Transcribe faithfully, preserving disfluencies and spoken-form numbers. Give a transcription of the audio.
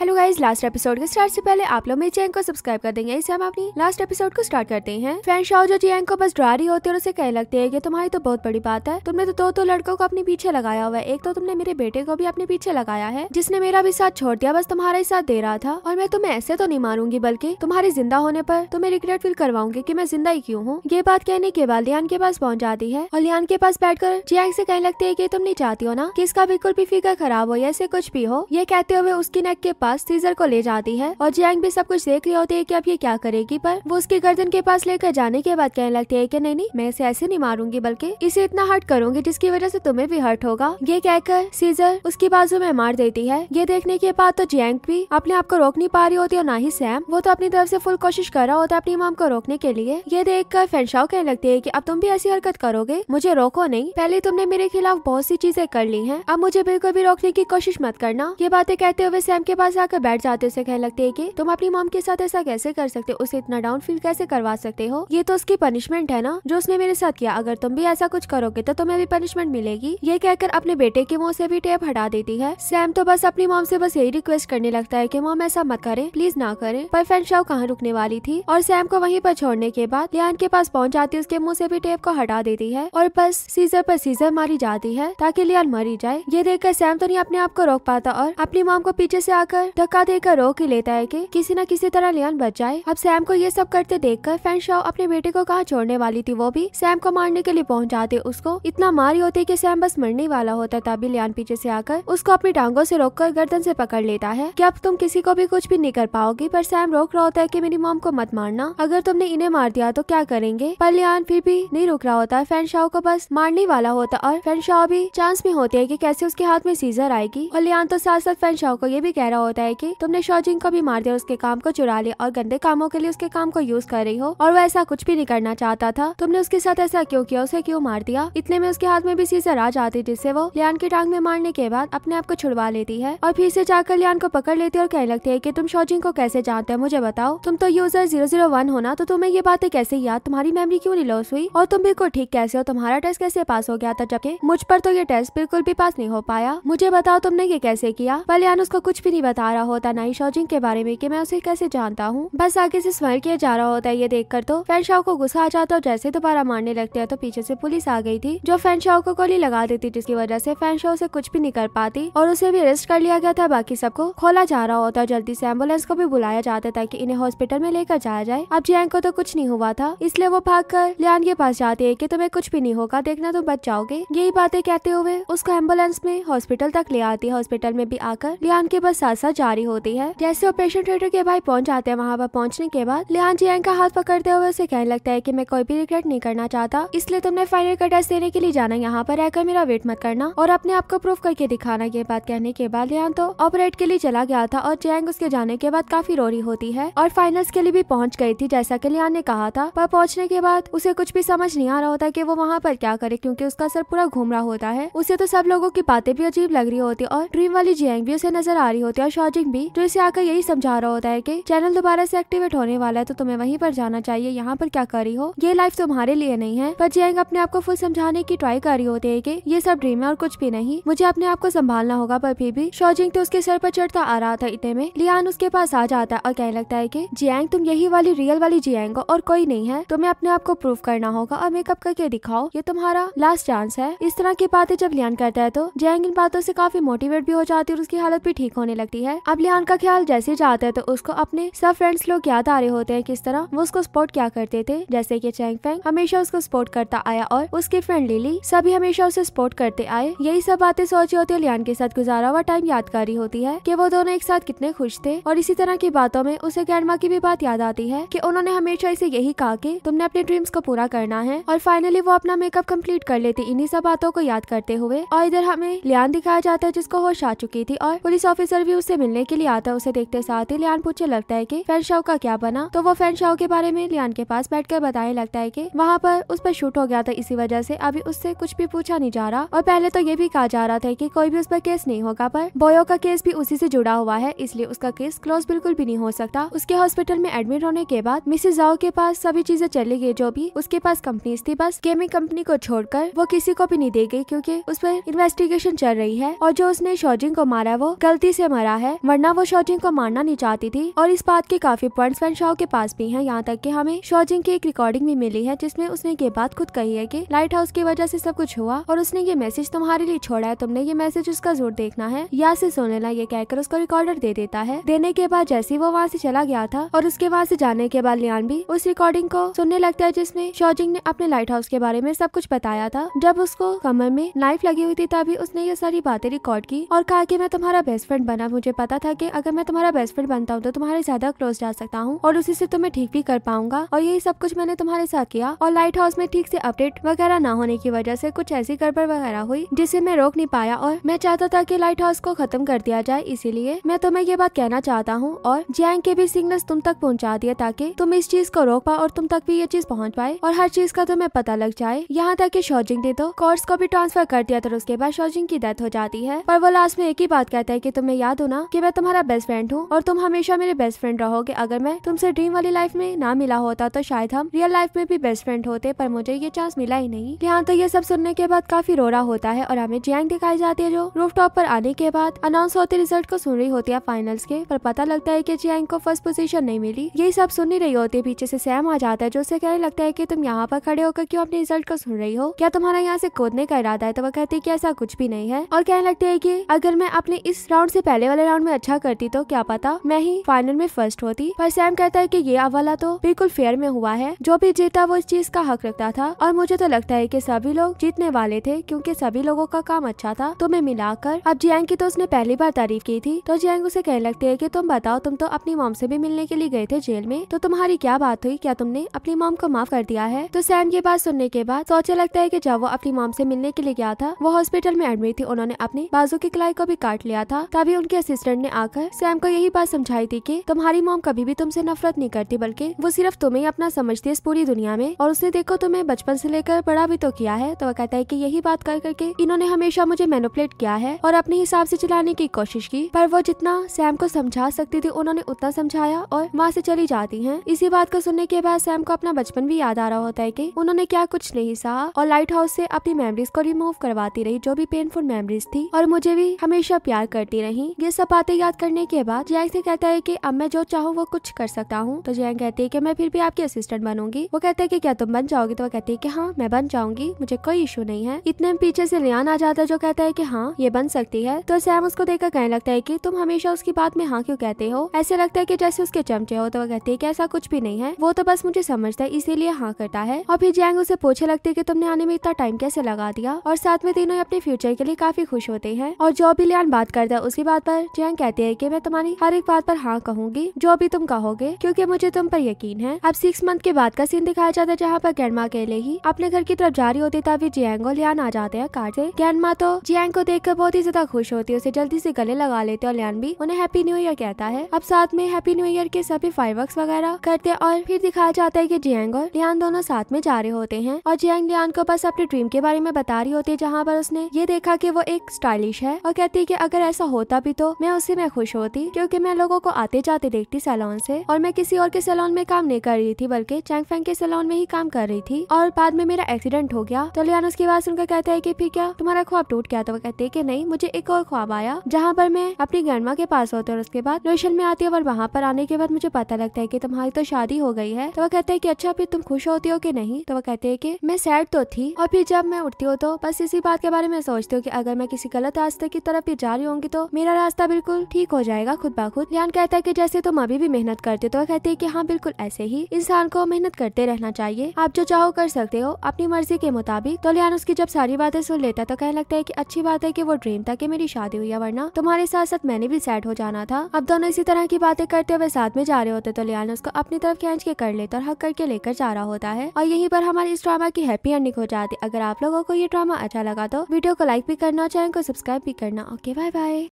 Hello guys, last episode के start से पहले आप लोग मेरे चैनल को सब्सक्राइब कर देंगे। इससे हम अपनी लास्ट एपिसोड को स्टार्ट करते हैं। फैन शाओ जो जियांग को बस डरा रही होती है और उसे कहने लगते हैं कि तुम्हारी तो बहुत बड़ी बात है, तुमने तो दो दो लड़कों को अपने पीछे लगाया हुआ है, एक तो तुमने मेरे बेटे को भी अपने पीछे लगाया है जिसने मेरा भी साथ छोड़ दिया, बस तुम्हारा ही साथ दे रहा था। और मैं तुम्हें ऐसे तो नहीं मारूंगी, बल्कि तुम्हारे जिंदा होने पर तुम्हें रिग्रेट फील करवाऊंगी कि मैं जिंदा ही क्यूँ हूँ। ये बात कहने के बाद लियान के पास पहुँच जाती है और लियान के पास बैठ कर जियांग से कहने लगते है की तुम नहीं चाहती हो ना कि इसका बिल्कुल भी फिगर खराब हो या ऐसे कुछ भी हो। ये कहते हुए उसकी नेक के पास सीजर को ले जाती है और जियांग भी सब कुछ देख रही होती है कि अब ये क्या करेगी, पर वो उसकी गर्दन के पास लेकर जाने के बाद कहने लगती है कि नहीं नहीं, मैं इसे ऐसे नहीं मारूंगी बल्कि इसे इतना हर्ट करूंगी जिसकी वजह से तुम्हें भी हर्ट होगा। ये कहकर सीजर उसकी बाजू में मार देती है। ये देखने के बाद तो जियांग भी अपने आप को रोक नहीं पा रही होती और ना ही सैम, वो तो अपनी तरफ से फुल कोशिश कर रहा होता है अपनी मॉम को रोकने के लिए। ये देख कर फैन शाओ कहने लगती है की अब तुम भी ऐसी हरकत करोगे, मुझे रोको नहीं, पहले तुमने मेरे खिलाफ बहुत सी चीजें कर ली है, अब मुझे बिल्कुल भी रोकने की कोशिश मत करना। ये बातें कहते हुए सैम के पास आकर बैठ जाते उसे कहने लगते है कि तुम अपनी मॉम के साथ ऐसा कैसे कर सकते हो, उसे इतना डाउन फील कैसे करवा सकते हो, ये तो उसकी पनिशमेंट है ना जो उसने मेरे साथ किया, अगर तुम भी ऐसा कुछ करोगे तो तुम्हें भी पनिशमेंट मिलेगी। ये कहकर अपने बेटे के मुंह से भी टेप हटा देती है। सैम तो बस अपनी मॉम से बस यही रिक्वेस्ट करने लगता है कि मॉम ऐसा मत करे, प्लीज ना करे, पर फैन शाओ कहाँ रुकने वाली थी और सैम को वहीं पर छोड़ने के बाद लियान के पास पहुँच जाती है, उसके मुँह से भी टेप को हटा देती है और बस सीजर पर सीजर मारी जाती है ताकि लियान मरी जाए। ये देखकर सैम तो नहीं अपने आप को रोक पाता और अपनी मॉम को पीछे से कर धक्का देकर रोक ही लेता है कि किसी न किसी तरह लियान बच जाए। अब सैम को ये सब करते देखकर फैन शाओ अपने बेटे को कहाँ छोड़ने वाली थी, वो भी सैम को मारने के लिए पहुँच जाते, उसको इतना मारी होती कि सैम बस मरने वाला होता, तभी लियान पीछे से आकर उसको अपनी टांगों से रोककर गर्दन से पकड़ लेता है कि अब तुम किसी को भी कुछ भी नहीं कर पाओगी। पर सैम रोक रहा होता है कि मेरी मॉम को मत मारना, अगर तुमने इन्हें मार दिया तो क्या करेंगे, पर लियान फिर भी नहीं रुक रहा होता, फैन शाओ को बस मारने वाला होता और फैन शाओ भी चांस में होते है कि कैसे उसके हाथ में सीजर आएगी। और लियान तो साथ साथ फैन शाओ को ये भी कह रहा होता है कि तुमने शौजिंग को भी मार दिया, उसके काम को चुरा लिया और गंदे कामों के लिए उसके काम को यूज कर रही हो और वो ऐसा कुछ भी नहीं करना चाहता था, तुमने उसके साथ ऐसा क्यों किया, उसे क्यों मार दिया। इतने में उसके हाथ में भी सीजर आ जाती जिससे वो लियान की टांग में मारने के बाद अपने आप को छुड़वा लेती है और फिर से जाकर लियान को पकड़ लेती है और कहने लगती है कि तुम शौजिंग को कैसे जानते हो, मुझे बताओ, तुम तो यूजर जीरो जीरो वन हो ना, तो तुम्हें ये बातें कैसे याद, तुम्हारी मेमोरी क्यों नहीं लॉस हुई और तुम बिल्कुल ठीक कैसे हो, तुम्हारा टेस्ट कैसे पास हो गया था जबकि मुझ पर तो ये टेस्ट बिल्कुल भी पास नहीं हो पाया, मुझे बताओ तुमने ये कैसे किया। पर लियान उसको कुछ भी नहीं बता रहा होता, ना ही शौजिंग के बारे में कि मैं उसे कैसे जानता हूँ, बस आगे से स्माइल किया जा रहा होता है। ये देखकर तो फैन शाओ को गुस्सा आ जाता है, जैसे दोबारा मारने लगते हैं तो पीछे से पुलिस आ गई थी जो फैन शाओ को गोली लगा देती, जिसकी वजह से फैन शाओ से कुछ भी नहीं कर पाती और उसे भी अरेस्ट कर लिया गया था। बाकी सबको खोला जा रहा होता है, जल्दी से एम्बुलेंस को भी बुलाया जाता था कि इन्हें हॉस्पिटल में लेकर जाया जाए। अब जियांग को तो कुछ नहीं हुआ था, इसलिए वो भाग कर लियान के पास जाती है कि तुम्हें कुछ भी नहीं होगा, देखना तुम बच जाओगे। यही बातें कहते हुए उसको एम्बुलेंस में हॉस्पिटल तक ले आती है। हॉस्पिटल में भी आकर लियान के बस साथ जारी होती है। जैसे ऑपरेशन थिएटर के भाई पहुंच जाते हैं, वहां पर पहुंचने के बाद लियान जियांग का हाथ पकड़ते हुए उसे कहने लगता है कि मैं कोई भी रिग्रेट नहीं करना चाहता, इसलिए तुमने फाइनल का टेस्ट देने के लिए जाना, यहाँ पर रहकर मेरा वेट मत करना और अपने आप को प्रूफ करके दिखाना। ये बात कहने के बाद लियान तो ऑपरेट के लिए चला गया था और जियांग उसके जाने के बाद काफी रो रही होती है और फाइनल्स के लिए भी पहुँच गई थी जैसा की लियान ने कहा था। पर पहुँचने के बाद उसे कुछ भी समझ नहीं आ रहा होता की वो वहाँ पर क्या करे, क्यूँकी उसका सर पूरा घूम रहा होता है, उसे तो सब लोगों की बातें भी अजीब लग रही होती और ड्रीम वाली जियांग भी उसे नजर आ रही होती है। शौजिंग भी तो इसे आकर यही समझा रहा होता है कि चैनल दोबारा से एक्टिवेट होने वाला है तो तुम्हें वहीं पर जाना चाहिए, यहाँ पर क्या कर रही हो, ये लाइफ तुम्हारे लिए नहीं है। पर जियांग अपने आप को फुल समझाने की ट्राई कर रही होती है कि ये सब ड्रीम है और कुछ भी नहीं, मुझे अपने आप को संभालना होगा। पर फिर भी शौजिंग तो उसके सर पर चढ़ता आ रहा था। इतने में लियान उसके पास आ जाता है और कहने लगता है कि जियांग तुम यही वाली रियल वाली जियांग हो और कोई नहीं है, तुम्हें अपने आप को प्रूव करना होगा और मेकअप करके दिखाओ, ये तुम्हारा लास्ट चांस है। इस तरह की बातें जब लियान करता है तो जियांग इन बातों से काफी मोटिवेट भी हो जाती है और उसकी हालत भी ठीक होने लगती है। अब लियान का ख्याल जैसे जाता है तो उसको अपने सब फ्रेंड्स लोग याद आ रहे होते हैं, किस तरह वो उसको सपोर्ट क्या करते थे, जैसे कि चैंग फैंग हमेशा उसको सपोर्ट करता आया और उसकी फ्रेंड लिली सभी हमेशा उसे सपोर्ट करते आए। यही सब बातें सोची होती है, लियान के साथ गुजारा हुआ टाइम याद कर रही होती है कि वो दोनों एक साथ कितने खुश थे। और इसी तरह की बातों में उसे ग्रैंडमा की भी बात याद आती है कि उन्होंने हमेशा इसे यही कहा कि तुमने अपने ड्रीम्स को पूरा करना है। और फाइनली वो अपना मेकअप कम्प्लीट कर लेती इन्हीं सब बातों को याद करते हुए। और इधर हमें लियान दिखाया जाता है जिसको होश आ चुकी थी और पुलिस ऑफिसर भी उससे मिलने के लिए आता है। उसे देखते साथ ही लियान पूछने लगता है कि फैन शाओ का क्या बना, तो वो फैन शाओ के बारे में लियान के पास बैठकर बताने लगता है कि वहाँ पर उस पर शूट हो गया था, इसी वजह से अभी उससे कुछ भी पूछा नहीं जा रहा और पहले तो ये भी कहा जा रहा था कि कोई भी उस पर केस नहीं होगा, पर बोयो का केस भी उसी से जुड़ा हुआ है इसलिए उसका केस क्लोज बिल्कुल भी नहीं हो सकता। उसके हॉस्पिटल में एडमिट होने के बाद मिसेज जाओ के पास सभी चीजें चली गई, जो भी उसके पास कंपनीज थी बस गेमिंग कंपनी को छोड़कर वो किसी को भी नहीं दे गई क्यूँकी उस पर इन्वेस्टिगेशन चल रही है और जो उसने शौजिंग को मारा वो गलती से मरा है है, वरना वो शौजिंग को मारना नहीं चाहती थी। और इस बात के काफी पॉइंट्स फैन शाओ के पास भी हैं, यहाँ तक कि हमें शौजिंग की एक रिकॉर्डिंग भी मिली है जिसमें उसने ये बात खुद कही है कि लाइट हाउस की वजह से सब कुछ हुआ और उसने ये मैसेज तुम्हारे लिए छोड़ा है, तुमने ये मैसेज उसका जोर देखना है या से सुनना, ये कहकर उसको रिकॉर्डर दे देता है। देने के बाद जैसे वो वहाँ से चला गया था और उसके वहाँ से जाने के बाद लियान भी उस रिकॉर्डिंग को सुनने लगता है जिसमें शौजिंग ने अपने लाइट हाउस के बारे में सब कुछ बताया था। जब उसको कमर में नाइफ लगी हुई थी तभी उसने ये सारी बातें रिकॉर्ड की और कहा कि मैं तुम्हारा बेस्ट फ्रेंड बना, मुझे पता था कि अगर मैं तुम्हारा बेस्ट फ्रेंड बनता हूँ तो तुम्हारे ज्यादा क्लोज जा सकता हूँ और उसी से तुम्हें ठीक भी कर पाऊंगा, और यही सब कुछ मैंने तुम्हारे साथ किया। और लाइट हाउस में ठीक से अपडेट वगैरह न होने की वजह से कुछ ऐसी गड़बड़ वगैरह हुई जिसे मैं रोक नहीं पाया और मैं चाहता था कि लाइट हाउस को खत्म कर दिया जाए, इसीलिए मैं तुम्हें ये बात कहना चाहता हूँ और जियांग के भी सिग्नल्स तुम तक पहुँचा दिए ताकि तुम इस चीज को रोक पाओ और तुम तक भी ये चीज पहुँच पाए और हर चीज का तुम्हें पता लग जाए। यहाँ तक कि शौजिंग ने तो कोर्स को भी ट्रांसफर कर दिया था और उसके बाद शौजिंग की डेथ हो जाती है, पर वो लास्ट में एक ही बात कहता है कि तुम्हें याद हो ना कि मैं तुम्हारा बेस्ट फ्रेंड हूँ और तुम हमेशा मेरे बेस्ट फ्रेंड रहोगे, अगर मैं तुमसे ड्रीम वाली लाइफ में ना मिला होता तो शायद हम रियल लाइफ में भी बेस्ट फ्रेंड होते, पर मुझे ये चांस मिला ही नहीं। यहाँ तो ये सब सुनने के बाद काफी रो रहा होता है और हमें जियांग दिखाई जाती है जो रूफटॉप पर आने के बाद अनाउंस होते रिजल्ट को सुन रही होती है फाइनल्स के, पर पता लगता है कि जियांग को फर्स्ट पोजीशन नहीं मिली। यही सब सुन ही रही होती है पीछे से सैम आ जाता है जो उसे कहने लगता है कि तुम यहाँ पर खड़े होकर क्यों अपने रिजल्ट को सुन रही हो, क्या तुम्हारा यहाँ से कूदने का इरादा है, तो वह कहती है कि ऐसा कुछ भी नहीं है और कहने लगते है कि अगर मैं अपने इस राउंड से पहले वाले राउंड में अच्छा करती तो क्या पता मैं ही फाइनल में फर्स्ट होती, पर सैम कहता है कि ये वाला तो बिल्कुल फेयर में हुआ है, जो भी जीता वो इस चीज का हक रखता था और मुझे तो लगता है कि सभी लोग जीतने वाले थे क्योंकि सभी लोगों का काम अच्छा था तुम्हें मिलाकर। अब जियांग की तो उसने पहली बार तारीफ की थी तो जियांग उसे कहने लगते है कि तुम बताओ, तुम तो अपनी मॉम से भी मिलने के लिए गए थे जेल में, तो तुम्हारी क्या बात हुई, क्या तुमने अपनी मॉम को माफ कर दिया है। तो सैम ये बात सुनने के बाद सोचने लगता है कि जब वो अपनी मॉम से मिलने के लिए गया था वो हॉस्पिटल में एडमिट थी, उन्होंने अपने बाजू की कलाई को भी काट लिया था, तभी उनके असिस्टेंट ने आकर सैम को यही बात समझाई थी कि तुम्हारी मॉम कभी भी तुमसे नफरत नहीं करती बल्कि वो सिर्फ तुम्हें अपना समझती है इस पूरी दुनिया में, और उसने देखो तुम्हें बचपन से लेकर बड़ा भी तो किया है। तो वह कहता है कि यही बात कर करके इन्होंने हमेशा मुझे मैनिपुलेट किया है और अपने हिसाब से चलाने की कोशिश की, पर वो जितना सैम को समझा सकती थी उन्होंने उतना समझाया और वहाँ से चली जाती हैं। इसी बात को सुनने के बाद सैम को अपना बचपन भी याद आ रहा होता है कि उन्होंने क्या कुछ नहीं सहा और लाइट हाउस से अपनी मेमोरीज को रिमूव करवाती रही जो भी पेनफुल मेमोरीज थी, और मुझे भी हमेशा प्यार करती रही। ये सब बातें याद करने के बाद जियांग से कहता है कि अब मैं जो चाहूँ वो कुछ कर सकता हूँ, तो जियांग कहती है कि मैं फिर भी आपकी असिस्टेंट बनूंगी। वो कहता है कि क्या तुम बन जाओगी, तो वो कहती है कि हाँ मैं बन जाऊंगी, मुझे कोई इशू नहीं है। इतने में पीछे से लियान आ जाता है जो कहता है कि हाँ ये बन सकती है, तो सैम उसको देखकर कहने लगता है कि तुम हमेशा उसकी बात में हाँ क्यों कहते हो, ऐसे लगता है कि जैसे उसके चमचे हो। तो वो कहती है कि ऐसा कुछ भी नहीं है, वो तो बस मुझे समझता है इसीलिए हाँ करता है। और फिर जियांग उसे पूछे लगती है कि तुमने आने में इतना टाइम कैसे लगा दिया, और साथ में तीनों अपने फ्यूचर के लिए काफी खुश होते हैं। और जो भी लियान बात करता है उसकी बात पर जियांग कहती है कि मैं तुम्हारी हर एक बात पर हाँ कहूंगी जो भी तुम कहोगे क्योंकि मुझे तुम पर यकीन है। अब सिक्स मंथ के बाद का सीन दिखाया जाता है जहाँ पर ग्रैंडमा अकेले ही अपने घर की तरफ जा रही होती है, तभी जियांग और लियान आ जाते हैं कार से। ग्रैंडमा तो जियांग को देखकर बहुत ही ज्यादा खुश होती है, उसे जल्दी से गले लगा लेते हैं और लियान भी उन्हें हैप्पी न्यू ईयर कहता है। अब साथ में हैप्पी न्यू ईयर के सभी फायरवर्क्स वगैरह करते हैं और फिर दिखाया जाता है कि जियांग और लियान दोनों साथ में जा रहे होते हैं और जियांग लियान को बस अपने ड्रीम के बारे में बता रही होती है, जहाँ पर उसने ये देखा की वो एक स्टाइलिश है और कहती है की अगर ऐसा होता भी तो मैं उससे मैं खुश होती क्यूँकी मैं लोगों को आते जाते देखती सैलून से और मैं किसी और के सैलून में काम नहीं कर रही थी बल्कि चैंग फैंग के सैलून में ही काम कर रही थी और बाद में मेरा एक्सीडेंट हो गया। तो लियान उसकी बात सुनकर कहता है कि फिर क्या तुम्हारा ख्वाब टूट गया, तो वो कहते है कि नहीं मुझे एक और ख्वाब आया जहाँ पर मैं अपनी ग्रैंडमा के पास होती और उसके बाद रोशन में आती है और वहाँ पर आने के बाद मुझे पता लगता है कि तुम्हारी तो शादी हो गई है। तो वो कहते है कि अच्छा फिर तुम खुश होती हो कि नहीं, तो वो कहते है कि मैं सैड तो थी और फिर जब मैं उठती हूँ तो बस इसी बात के बारे में सोचती हूँ कि अगर मैं किसी गलत रास्ते की तरफ जा रही होंगी तो मेरा रास्ता बिल्कुल ठीक हो जाएगा खुद ब खुद। लियान कहता है कि जैसे तुम अभी भी मेहनत करते, तो वो कहते है कि हाँ बिल्कुल ऐसे ही इंसान को मेहनत करते रहना चाहिए, आप जो चाहो कर सकते हो अपनी मर्जी के मुताबिक। तो लियान उसकी जब सारी बातें सुन लेता तो कहने लगता है कि अच्छी बात है कि वो ड्रीम था कि मेरी शादी हुई है वरना तुम्हारे साथ साथ मैंने भी सैड हो जाना था। अब दोनों इसी तरह की बातें करते हुए साथ में जा रहे होते तो लियान उसको अपनी तरफ खींच के कर लेता और हक करके लेकर जा रहा होता है। और यहीं पर हमारी इस ड्रामा की हैप्पी एंडिंग हो जाती है। अगर आप लोगों को ये ड्रामा अच्छा लगा तो वीडियो को लाइक भी करना, चैनल को सब्सक्राइब भी करना। Okay bye bye.